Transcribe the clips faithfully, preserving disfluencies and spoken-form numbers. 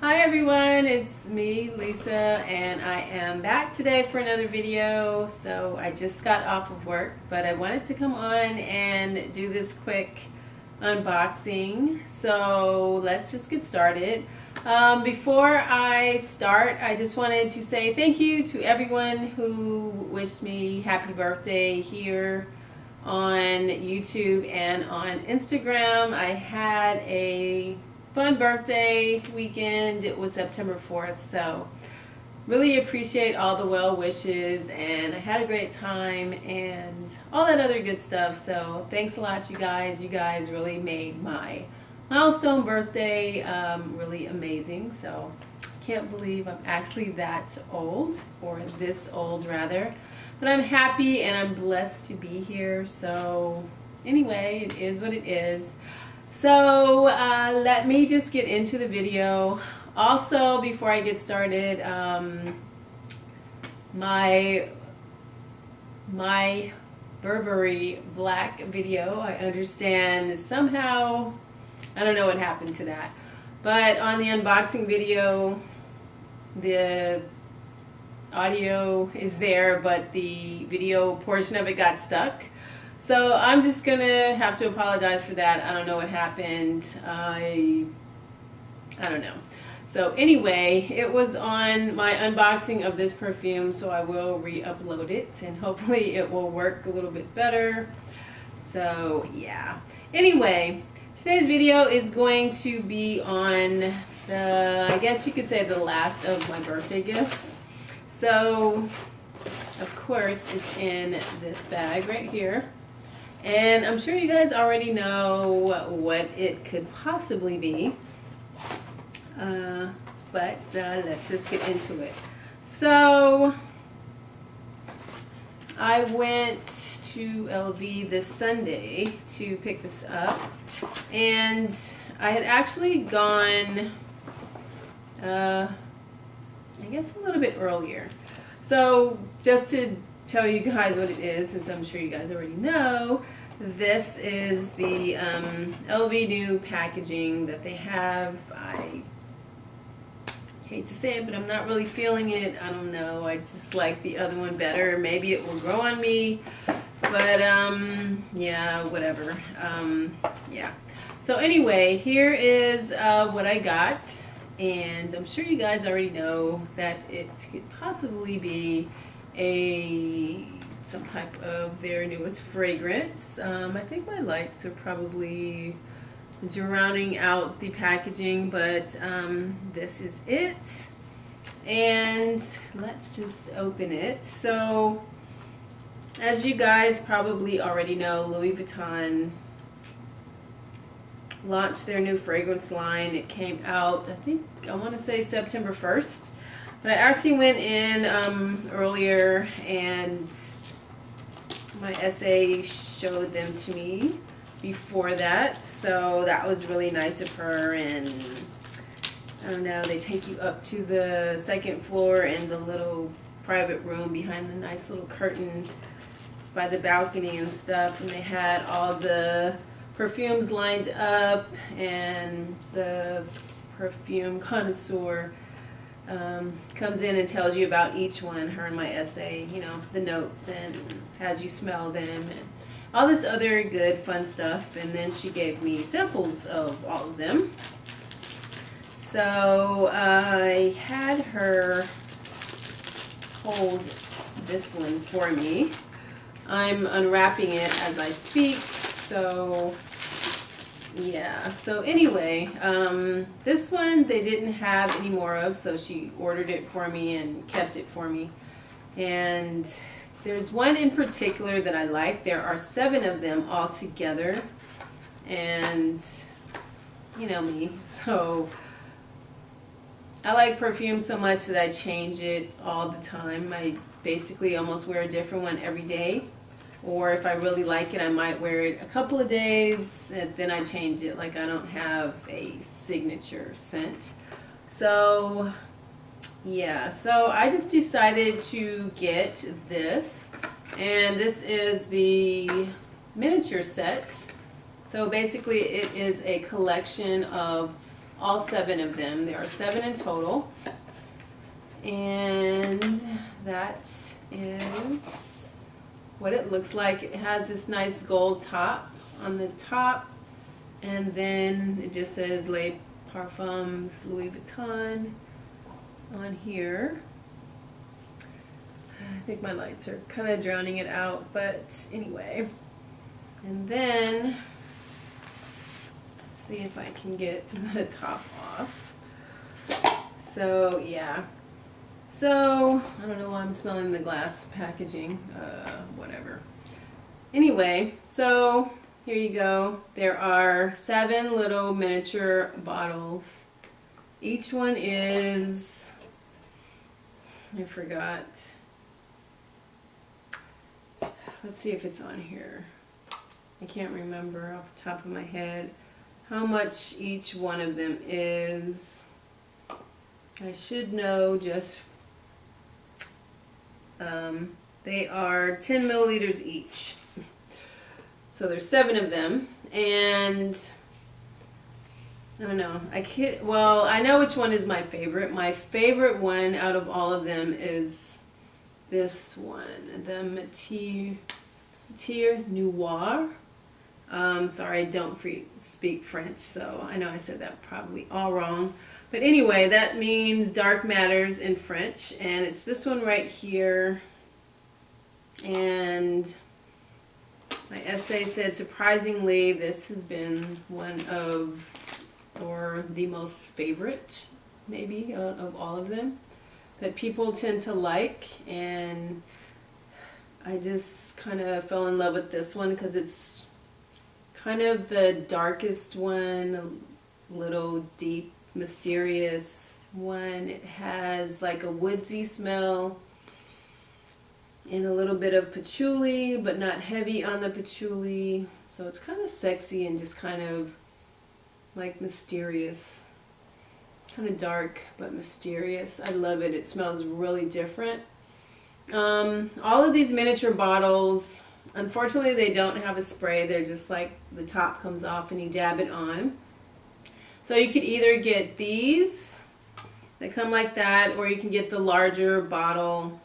Hi everyone, it's me, Lisa, and I am back today for another video. So I just got off of work, but I wanted to come on and do this quick unboxing. So let's just get started. Um, before I start, I just wanted to say thank you to everyone who wished me happy birthday here on YouTube and on Instagram. I had a fun birthday weekend. It was September fourth, so really appreciate all the well wishes, and I had a great time and all that other good stuff. So thanks a lot, you guys. You guys really made my milestone birthday um, really amazing. So can't believe I'm actually that old, or this old rather, but I'm happy and I'm blessed to be here. So anyway, it is what it is. So uh, let me just get into the video. Also, before I get started, um, my my Burberry black video, I understand somehow, I don't know what happened to that, but on the unboxing video, the audio is there, but the video portion of it got stuck. So I'm just gonna have to apologize for that. I don't know what happened. I, I don't know. So anyway, it was on my unboxing of this perfume, so I will re-upload it, and hopefully it will work a little bit better. So yeah. Anyway, today's video is going to be on the, I guess you could say, the last of my birthday gifts. So, of course, it's in this bag right here. And I'm sure you guys already know what it could possibly be. Uh, but uh, let's just get into it. So, I went to L V this Sunday to pick this up, and I had actually gone uh, I guess a little bit earlier. So just to tell you guys what it is, since I'm sure you guys already know, this is the um, L V new packaging that they have. I hate to say it, but I'm not really feeling it. I don't know, I just like the other one better. Maybe it will grow on me. But, um, yeah, whatever. Um, yeah. So anyway, here is uh, what I got. And I'm sure you guys already know that it could possibly be a some type of their newest fragrance. Um, I think my lights are probably drowning out the packaging, but um, this is it. And let's just open it. So, as you guys probably already know, Louis Vuitton launched their new fragrance line. It came out, I think, I want to say September first. But I actually went in um, earlier, and my essay showed them to me before that. So that was really nice of her. And I don't know, they take you up to the second floor in the little private room behind the nice little curtain by the balcony and stuff, and they had all the perfumes lined up, and the perfume connoisseur um, comes in and tells you about each one, her and my essay, you know, the notes and as you smell them and all this other good fun stuff. And then she gave me samples of all of them. So I had her hold this one for me. I'm unwrapping it as I speak. So yeah, so anyway, um, this one they didn't have any more of, so she ordered it for me and kept it for me. And there's one in particular that I like. There are seven of them all together, and you know me, so I like perfume so much that I change it all the time. I basically almost wear a different one every day. Or if I really like it, I might wear it a couple of days and then I change it. Like, I don't have a signature scent. So Yeah, so I just decided to get this, and this is the miniature set. So basically it is a collection of all seven of them. There are seven in total, and that is what it looks like. It has this nice gold top on the top, and then it just says Les Parfums Louis Vuitton on here. I think my lights are kind of drowning it out, but anyway. And then, let's see if I can get the top off. So yeah. So, I don't know why I'm smelling the glass packaging, uh, whatever. Anyway, so here you go. There are seven little miniature bottles. Each one is, I forgot. Let's see if it's on here. I can't remember off the top of my head how much each one of them is. I should know just Um, they are ten milliliters each, so there's seven of them, and I don't know, I can't, well, I know which one is my favorite. My favorite one out of all of them is this one, the Matière, Matière Noire. Um, sorry, I don't free, speak French, so I know I said that probably all wrong. But anyway, that means dark matters in French, and it's this one right here. And my essay said, surprisingly, this has been one of, or the most favorite, maybe, of all of them, that people tend to like. And I just kind of fell in love with this one because it's kind of the darkest one, a little deep, mysterious one. It has like a woodsy smell and a little bit of patchouli, but not heavy on the patchouli, so it's kind of sexy and just kind of like mysterious, kind of dark but mysterious. I love it. It smells really different. Um, all of these miniature bottles, unfortunately, they don't have a spray. They're just like the top comes off and you dab it on. So you could either get these that come like that, or you can get the larger bottle,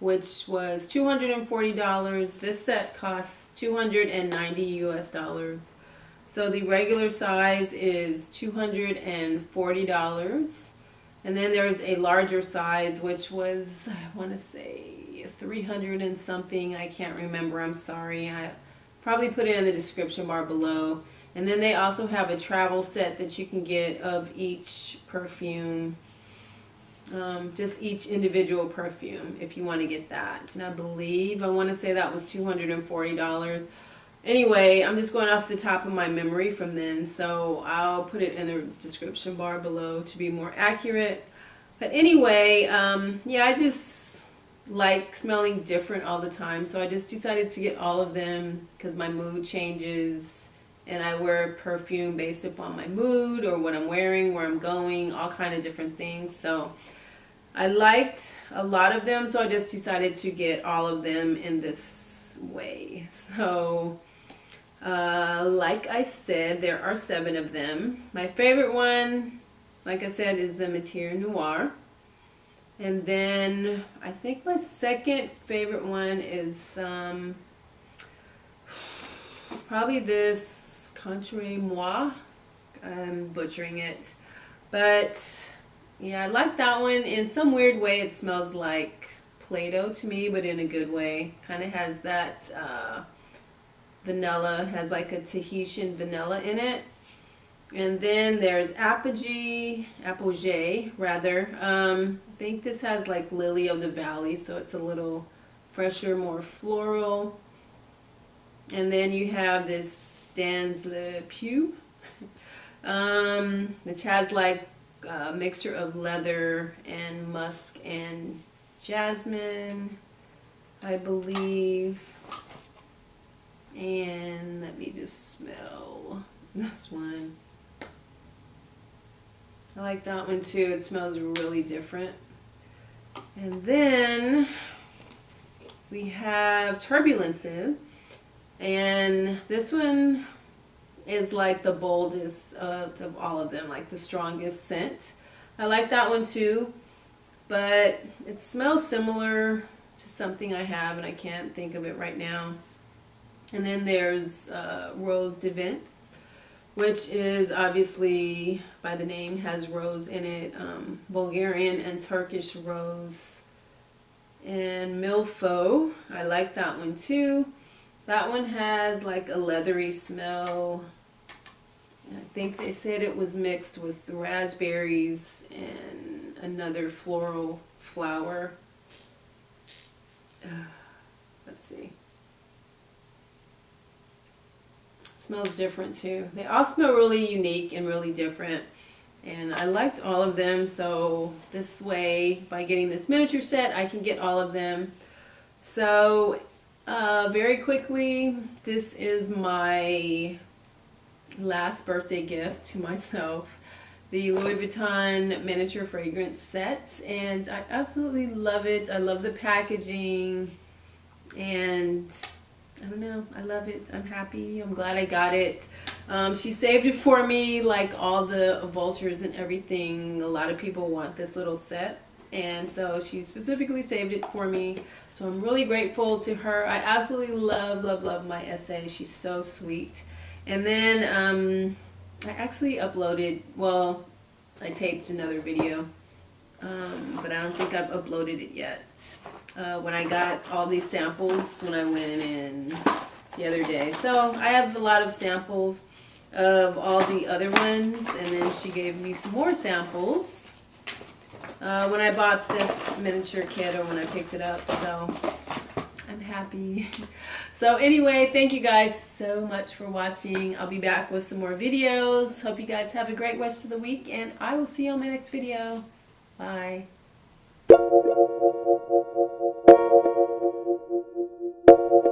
which was two hundred forty dollars. This set costs two hundred ninety U S dollars. So the regular size is two hundred forty dollars. And then there's a larger size, which was, I want to say three hundred and something. I can't remember. I'm sorry. I probably put it in the description bar below. And then they also have a travel set that you can get of each perfume, um, just each individual perfume if you want to get that. And I believe, I want to say that was two hundred forty dollars. Anyway, I'm just going off the top of my memory from then, so I'll put it in the description bar below to be more accurate. But anyway, um, yeah, I just like smelling different all the time, so I just decided to get all of them because my mood changes. And I wear perfume based upon my mood or what I'm wearing, where I'm going, all kind of different things. So I liked a lot of them, so I just decided to get all of them in this way. So uh, like I said, there are seven of them. My favorite one, like I said, is the Matière Noire. And then I think my second favorite one is um, probably this Contre-moi. I'm butchering it, but yeah, I like that one. In some weird way, it smells like Play-Doh to me, but in a good way. Kind of has that uh, vanilla, has like a Tahitian vanilla in it. And then there's Apogee, Apogee rather. Um, I think this has like Lily of the Valley, so it's a little fresher, more floral. And then you have this Dans la Peau, um, which has like a mixture of leather and musk and jasmine, I believe. And let me just smell this one. I like that one too. It smells really different. And then we have Turbulences, and this one is like the boldest uh, of all of them, like the strongest scent. I like that one too, but it smells similar to something I have and I can't think of it right now. And then there's uh, Rose des Vents, which is obviously, by the name, has rose in it, um, Bulgarian and Turkish rose. And Mille Feux, I like that one too. That one has like a leathery smell. I think they said it was mixed with raspberries and another floral flower. Uh, let's see. Smells different too. They all smell really unique and really different, and I liked all of them, so this way, by getting this miniature set, I can get all of them. So uh, very quickly, this is my last birthday gift to myself, the Louis Vuitton miniature fragrance set, and I absolutely love it. I love the packaging, and I don't know, I love it. I'm happy. I'm glad I got it. Um, she saved it for me, like all the vultures and everything. A lot of people want this little set, and so she specifically saved it for me. So I'm really grateful to her. I absolutely love, love, love my essay. She's so sweet. And then um, I actually uploaded, well, I taped another video, um, but I don't think I've uploaded it yet. Uh, when I got all these samples when I went in the other day. So I have a lot of samples of all the other ones, and then she gave me some more samples uh, when I bought this miniature kit, or when I picked it up, so I'm happy. So anyway, thank you guys so much for watching. I'll be back with some more videos. Hope you guys have a great rest of the week, and I will see you on my next video. Bye. Thank you.